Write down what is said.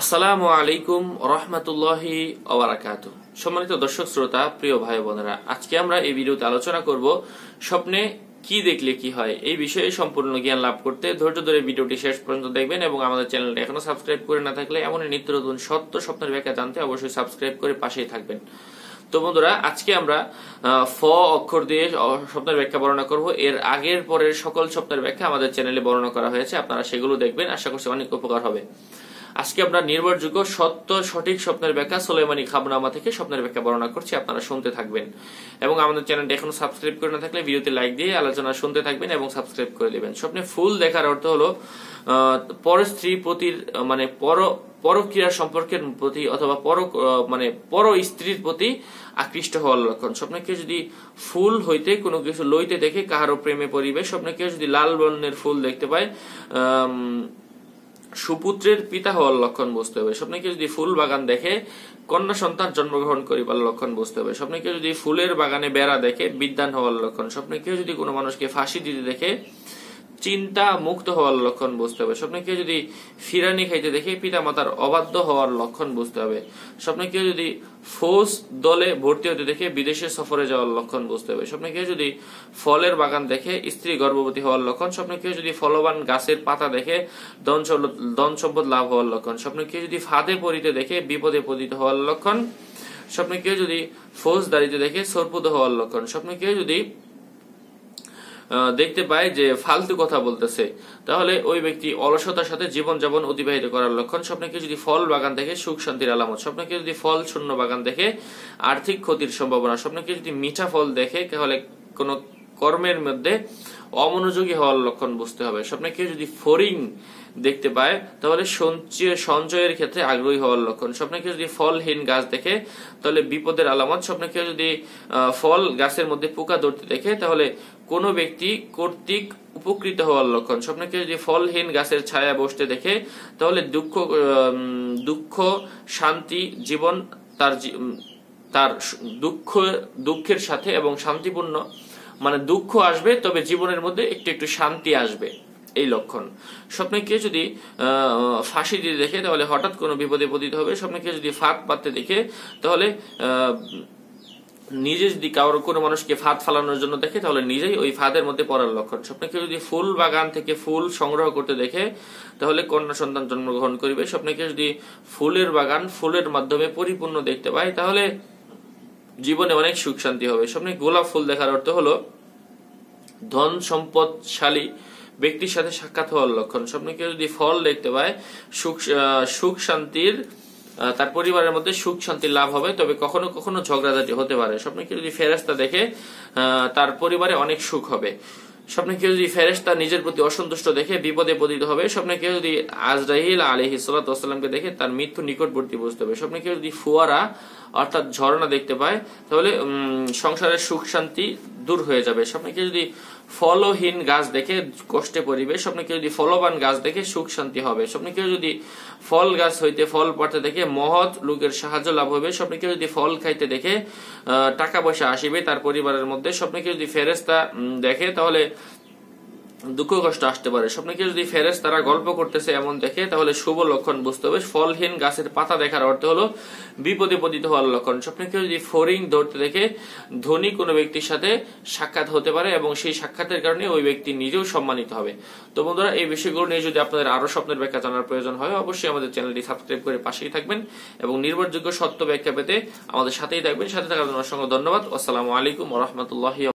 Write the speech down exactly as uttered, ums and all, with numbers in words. আসসালামু আলাইকুম রহমতুল্লাহি ওয়া বারাকাতুহু। সম্মানিত দর্শক শ্রোতা, প্রিয় ভাই বোনেরা, আজকে আমরা এই ভিডিওতে আলোচনা করব স্বপ্নে কি দেখলে কি হয়। এই বিষয়ে সম্পূর্ণ জ্ঞান লাভ করতে ধৈর্য ধরে ভিডিওটি শেষ পর্যন্ত দেখবেন এবং আমাদের চ্যানেলটি এখনো সাবস্ক্রাইব করে না থাকলে এমন নিত্য নতুন সত্য স্বপ্নের ব্যাখ্যা জানতে অবশ্যই সাবস্ক্রাইব করে পাশেই থাকবেন। তো বন্ধুরা, আজকে আমরা ফ অক্ষর দিয়ে স্বপ্নের ব্যাখ্যা বর্ণনা করব। এর আগের পরের সকল স্বপ্নের ব্যাখ্যা আমাদের চ্যানেলে বর্ণনা করা হয়েছে, আপনারা সেগুলো দেখবেন। আশা করছি অনেক উপকার হবে। আজকে আমরা নির্ভরযোগ্য সত্য সঠিক স্বপ্নের ব্যাখ্যা সোলাইমানি খাবনামা থেকে স্বপ্নের ব্যাখ্যা বর্ণনা করছি, আপনারা শুনতে থাকবেন। এবং আমাদের চ্যানেলটি এখনো সাবস্ক্রাইব করে না থাকলে ভিডিওতে লাইক দিয়ে আলোচনা শুনতে থাকবেন এবং সাবস্ক্রাইব করে দেবেন। স্বপ্নে ফুল দেখার অর্থ হলো পর স্ত্রী প্রতির মানে পর পরক্রিয়া সম্পর্কের প্রতি অথবা পর মানে পর স্ত্রীর প্রতি আকৃষ্ট হওয়ার লক্ষণ। স্বপ্নে কেউ যদি ফুল হইতে কোনো কিছু লইতে দেখে কাহারও প্রেমে পরিবে। স্বপ্নে কেউ যদি লাল বর্ণের ফুল দেখতে পায় আহ সুপুত্রের পিতা হওয়ার লক্ষণ বুঝতে হবে। স্বপ্নে কেউ যদি ফুল বাগান দেখে কন্যা সন্তান জন্মগ্রহণ করিবার লক্ষণ বুঝতে হবে। স্বপ্নে কেউ যদি ফুলের বাগানে বেড়া দেখে বিদ্যান হওয়ার লক্ষণ। স্বপ্নে কেউ যদি কোনো মানুষকে ফাঁসি দিতে দেখে চিন্তা মুক্ত হওয়ার লক্ষণ বুঝতে হবে। স্বপ্নে কেউ যদি ফিরানি খাইতে দেখে পিতা মাতার অবাধ্য হওয়ার লক্ষণ বুঝতে হবে। স্বপ্নে কেউ যদি ফৌজ দলে ভর্তি হতে দেখে বিদেশে সফরে যাওয়ার লক্ষণ বুঝতে হবে। স্বপ্নে কেউ যদি ফলের বাগান দেখে স্ত্রী গর্ভবতী হওয়ার লক্ষণ। স্বপ্নে কেউ যদি ফলবান গাছের পাতা দেখে ধন সম্পদ লাভ হওয়ার লক্ষণ। স্বপ্নে কেউ যদি ফাঁদে পড়িতে দেখে বিপদে পতিত হওয়ার লক্ষণ। স্বপ্নে কেউ যদি ফৌজদারিতে দেখে সর্পদ হওয়ার লক্ষণ। স্বপ্নে কেউ যদি দেখতে পায় যে ফালতু কথা বলতেছে তাহলে ওই ব্যক্তি অলসতার সাথে জীবনযাপন অতিবাহিত করার লক্ষণ। স্বপ্নে কেউ যদি ফল বাগান দেখে সুখ শান্তির আলামত। স্বপ্নে কেউ যদি ফল শূন্য বাগান দেখে আর্থিক ক্ষতির সম্ভাবনা। স্বপ্নে কেউ যদি মিঠা ফল দেখে তাহলে কোন কর্মের মধ্যে অমনোযোগী হওয়ার লক্ষণ বুঝতে হবে। স্বপ্নে কেউ যদি ফরিং দেখতে পায় তাহলে সঞ্চয়ের ক্ষেত্রে আগ্রহী হওয়ার লক্ষণ। স্বপ্নে কেউ যদি ফলহীন গাছ দেখে তাহলে বিপদের আলামত। স্বপ্নে কেউ যদি ফল গাছের মধ্যে পোকা ধরতে দেখে তাহলে কোনো ব্যক্তি কর্তৃক উপকৃত হওয়ার লক্ষণ। স্বপ্নে কেউ যদি ফলহীন গাছের ছায়া বসতে দেখে তাহলে দুঃখ দুঃখ শান্তি জীবন তার তার দুঃখ দুঃখের সাথে এবং শান্তিপূর্ণ মানে দুঃখ আসবে, তবে জীবনের মধ্যে একটু একটু শান্তি আসবে, এই লক্ষণ। স্বপ্নে কেউ যদি আহ ফাঁসি দিতে দেখে তাহলে হঠাৎ কোনো বিপদে পতিত হবে। স্বপ্নে কেউ যদি ফাঁদ পাততে দেখে তাহলে আহ নিজে যদি কারোর কোনো মানুষকে ফাঁদ ফালানোর জন্য দেখে তাহলে নিজেই ওই ফাঁদের মধ্যে পড়ার লক্ষণ। স্বপ্নে কেউ যদি ফুল বাগান থেকে ফুল সংগ্রহ করতে দেখে তাহলে কন্যা সন্তান জন্মগ্রহণ করবে। স্বপ্নে কেউ যদি ফুলের বাগান ফুলের মাধ্যমে পরিপূর্ণ দেখতে পায় তাহলে জীবনে অনেক সুখ শান্তি হবে। স্বপ্নে গোলাপ ফুল দেখার অর্থ হলো ধন সম্পদশালী ব্যক্তির সাথে সাক্ষাৎ হওয়ার লক্ষণ। স্বপ্নে কেউ যদি ফল দেখতে পায় সুখ সুখ শান্তির তার পরিবারের মধ্যে সুখ শান্তি লাভ হবে, তবে কখনো কখনো ঝগড়াঝাটি হতে পারে। স্বপ্নে কেউ যদি ফেরেশতা দেখে তার পরিবারে অনেক সুখ হবে। স্বপ্নে কেউ যদি ফেরেশতা নিজের প্রতি অসন্তুষ্ট দেখে বিপদে পতিত হবে। স্বপ্নে কেউ যদি আজরাইল আলাইহিস সালাতু ওয়াস সালামকে দেখে তার মৃত্যু নিকটবর্তী বুঝতে হবে। স্বপ্নে কেউ যদি ফুয়ারা অর্থাৎ ঝর্ণা দেখতে পায় তাহলে সংসারের সুখ শান্তি দূর হয়ে যাবে। স্বপ্নে কেউ যদি ফলহীন গাছ দেখে কষ্টে পড়িবে। স্বপ্নে কেউ যদি ফলবান গাছ দেখে সুখ শান্তি হবে। স্বপ্নে কেউ যদি ফল গাছ হইতে ফল পড়তে দেখে মহৎ লোকের সাহায্য লাভ হবে। স্বপ্নে কেউ যদি ফল খাইতে দেখে টাকা পয়সা আসিবে তার পরিবারের মধ্যে। স্বপ্নে কেউ যদি ফেরেশতা দেখে তাহলে দুঃখ কষ্ট আসতে পারে। স্বপ্নে কেউ যদি ফেরেশতারা গল্প করতেছে এমন দেখে তাহলে শুভ লক্ষণ বুঝতে হবে। ফলহীন গাছের পাতা দেখার অর্থ হলো বিপদে পতিত হওয়ার লক্ষণ। স্বপ্নে কেউ যদি ফরিং ধরতে দেখে ধনী কোনো ব্যক্তির সাথে সাক্ষাৎ হতে পারে এবং সেই সাক্ষাতের কারণে ওই ব্যক্তি নিজেও সম্মানিত হবে। তো বন্ধুরা, এই বিষয়গুলো নিয়ে যদি আপনাদের আরো স্বপ্নের ব্যাখ্যা জানার প্রয়োজন হয় অবশ্যই আমাদের চ্যানেলটি সাবস্ক্রাইব করে পাশেই থাকবেন এবং নির্ভরযোগ্য সত্য ব্যাখ্যা পেতে আমাদের সাথেই থাকবেন। সাথে থাকার জন্য অসংখ্য ধন্যবাদ। আসসালামু আলাইকুম ওয়া রাহমাতুল্লাহি।